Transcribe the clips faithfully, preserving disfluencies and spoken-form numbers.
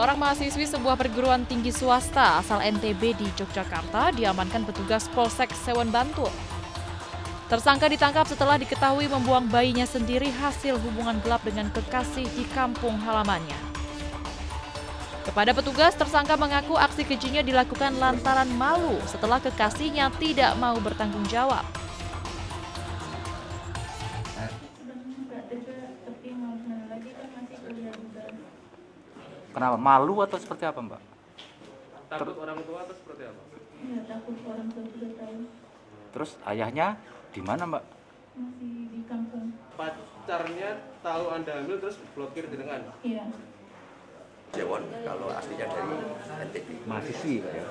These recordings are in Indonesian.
Seorang mahasiswi sebuah perguruan tinggi swasta asal N T B di Yogyakarta diamankan petugas Polsek Sewon Bantul. Tersangka ditangkap setelah diketahui membuang bayinya sendiri hasil hubungan gelap dengan kekasih di kampung halamannya. Kepada petugas, tersangka mengaku aksi kejinya dilakukan lantaran malu setelah kekasihnya tidak mau bertanggung jawab. Kenapa? Malu atau seperti apa, Mbak? Takut orang tua atau seperti apa? Ya, takut orang tua juga tahu. Terus ayahnya di mana, Mbak? Masih di kampung. Pacarnya tahu Anda hamil terus blokir di lengan? Iya. Jawon, kalau aslinya dari N T B. Mahasiswi, Pak ya?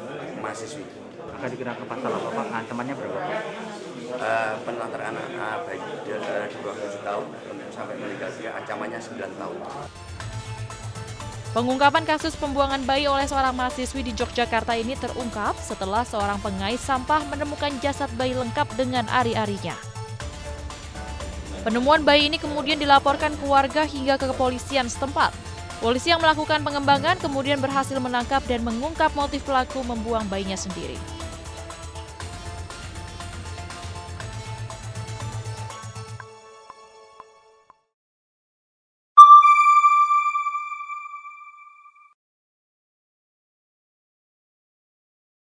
Mahasiswi. Akan dikenakan pasal apa, Pak? Ancamannya berapa? Uh, Penelantaran anak uh, baik dari dua puluh tujuh tahun sampai meninggal dunia, ancamannya sembilan tahun. Pengungkapan kasus pembuangan bayi oleh seorang mahasiswi di Yogyakarta ini terungkap setelah seorang pengais sampah menemukan jasad bayi lengkap dengan ari-arinya. Penemuan bayi ini kemudian dilaporkan keluarga hingga ke kepolisian setempat. Polisi yang melakukan pengembangan kemudian berhasil menangkap dan mengungkap motif pelaku membuang bayinya sendiri.